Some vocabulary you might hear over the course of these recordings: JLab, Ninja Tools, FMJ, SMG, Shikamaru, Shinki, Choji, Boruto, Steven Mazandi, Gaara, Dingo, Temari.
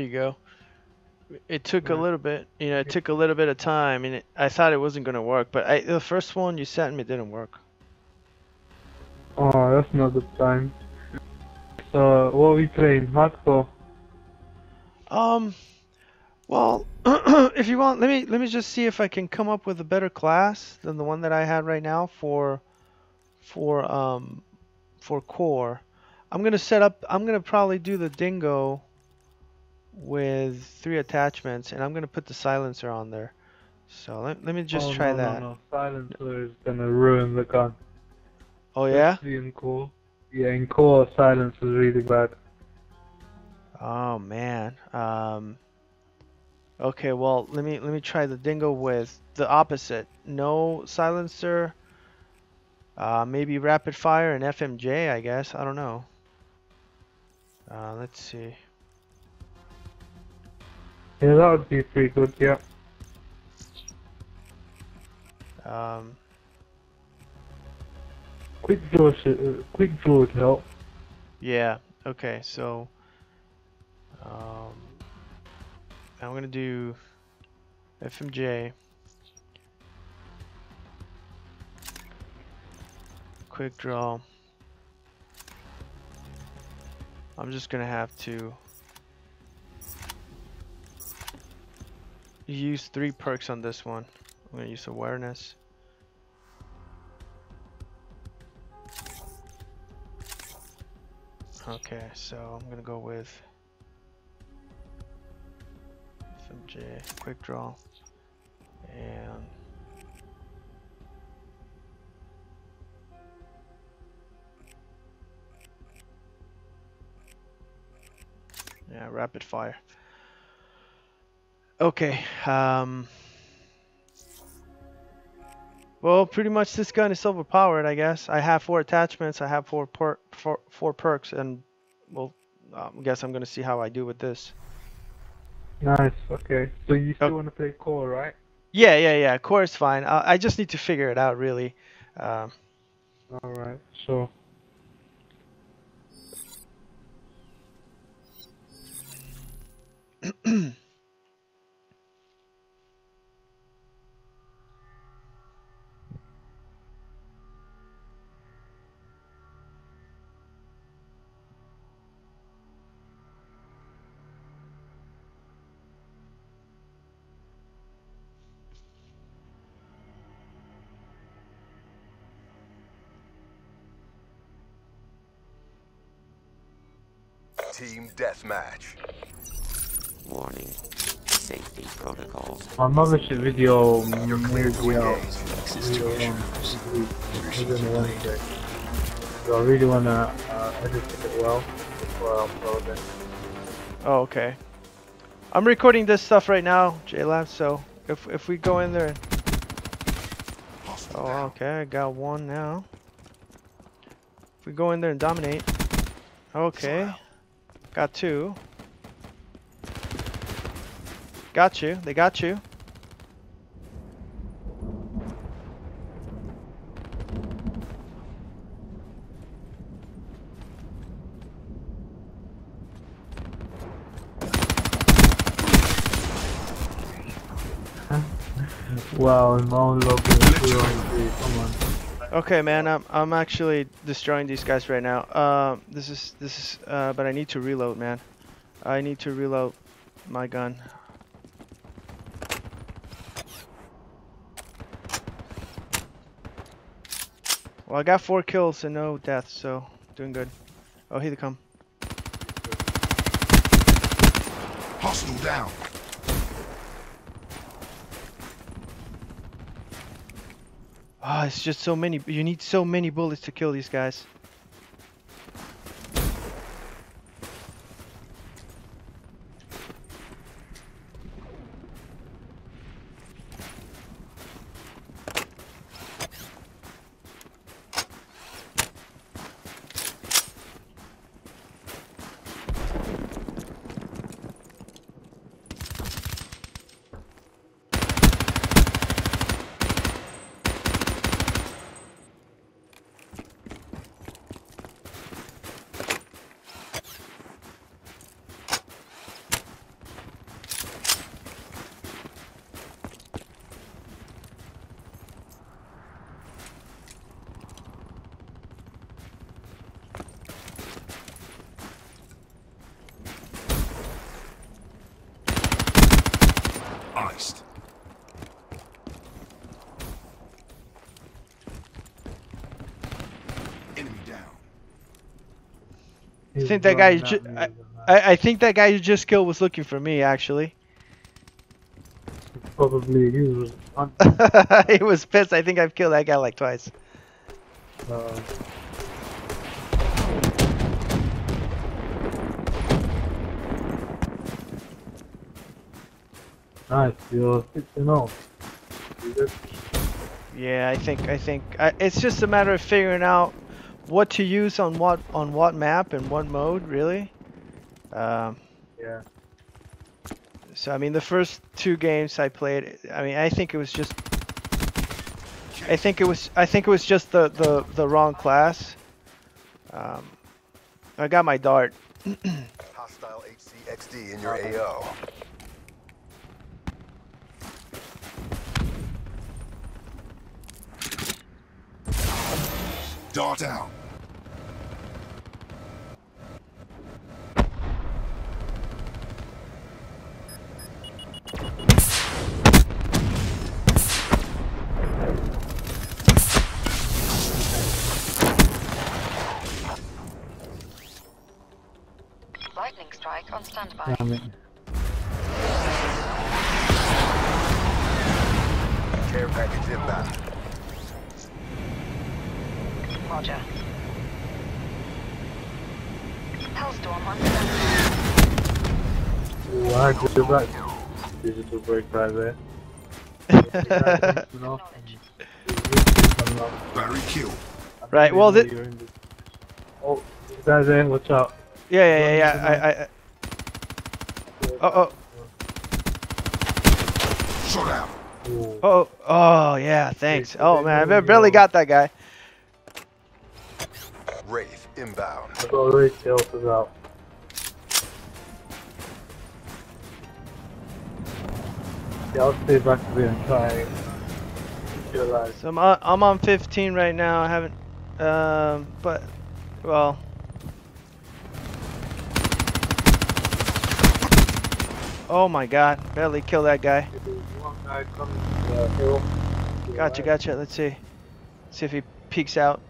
There you go. It took a little bit, you know, it took a little bit of time, and I thought it wasn't going to work, but the first one you sent me didn't work. Oh, that's not the time. So, what are we playing? Hardcore? Well, if you want, let me just see if I can come up with a better class than the one that I had right now for core. I'm going to set up, I'm going to probably do the dingo with 3 attachments, and I'm going to put the silencer on there. So let me just try that. No, silencer is going to ruin the gun. Oh, yeah? In core. Yeah, in core, silence was really bad. Oh, man. Okay, well, let me try the dingo with the opposite. No silencer, maybe rapid fire and FMJ, I guess. I don't know. Let's see. Yeah, that would be pretty good, yeah. Quick draw would help. Yeah, okay, so I'm gonna do FMJ, quick draw. I'm just gonna have to use 3 perks on this one. I'm gonna use awareness. Okay, so I'm gonna go with SMG, quick draw, and yeah, rapid fire. Okay, well, pretty much this gun is overpowered, I guess. I have 4 attachments, I have 4 perks, and, well, I guess I'm going to see how I do with this. Nice, okay. So you still want to play core, right? Yeah, core is fine. I just need to figure it out, really. Alright, sure. Team deathmatch. Warning. Safety protocols. I'll publish a video. You're cleared to engage. So I really want to edit it well before I upload it. Oh, okay. I'm recording this stuff right now, JLab, so if we go in there. Oh, okay. I got one now. If we go in there and dominate. Okay. Got 2. Got you. They got you. Wow, I'm all over. Come on. Okay, man, I'm actually destroying these guys right now. This is but I need to reload, man. I need to reload my gun. Well, I got 4 kills and no deaths, so doing good. Oh, here they come. Hostile down. Oh, it's just so many. You need so many bullets to kill these guys. I think that guy. I think that guy who just killed was looking for me, actually. Probably he was. He was pissed. I think I've killed that guy like twice. Nice, you're 6-0. Yeah, I think it's just a matter of figuring out what to use on what map and what mode, really. Yeah. So I mean, the first two games I played, I mean, I think it was just the wrong class. I got my dart. Hostile HCXD in your AO. Dart out. Lightning strike on standby. Care package inbound. Roger. Hellstorm on standby. Oh, I could do that. Digital break right there. Very cute. Right, well, this. Oh, guys, in, watch out. Yeah. Oh. Shut out. Oh, yeah, thanks. Oh, man, I barely got that guy. Wraith inbound. I got Wraith is out. Yeah, I'll stay back there and try. So I'm on 15 right now. I haven't, but well. Oh my God! Barely killed that guy. Gotcha. Let's see. Let's see if he peeks out.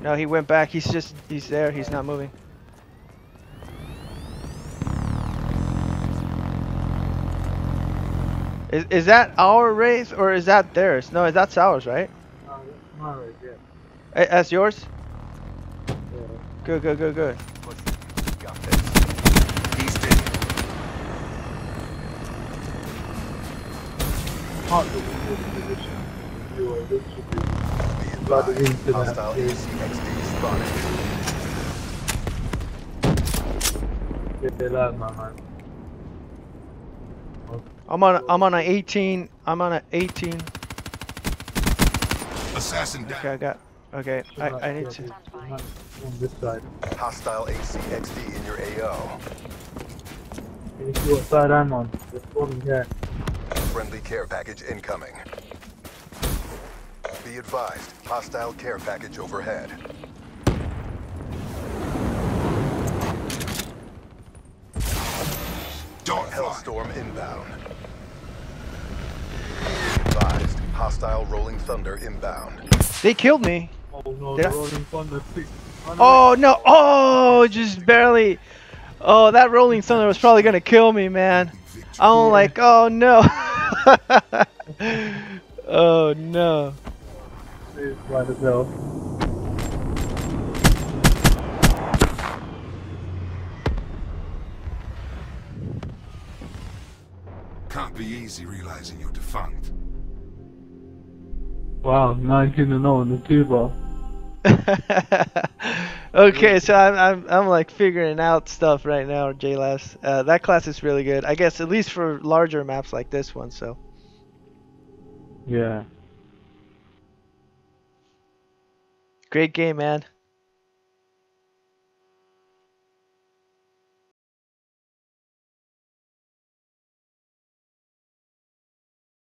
No, he went back. He's there. He's not moving. Is that our Wraith or is that theirs? No, that's ours, right? No, that's my Wraith, yeah. That's yours? Yeah. Good. Got this. He's dead. Hostile ACXD spotted. Get that out, my man. I'm on a 18. I'm on a 18. Assassin down. Okay, I need to. On this side. Hostile ACXD in your AO. Can you see what side I'm on? This one here. Friendly care package incoming. Be advised, hostile care package overhead. Hellstorm inbound. Be advised, hostile rolling thunder inbound. They killed me. Oh no, rolling thunder. Oh no! Oh, just barely. Oh, that rolling thunder was probably gonna kill me, man. I'm like, oh no. Oh no. Right as well. Can't be easy realizing you're defunct. Wow, 19-0 in the 2-ball. Okay, so I'm like figuring out stuff right now, JLabz. That class is really good, I guess, at least for larger maps like this one. So. Yeah. Great game, man.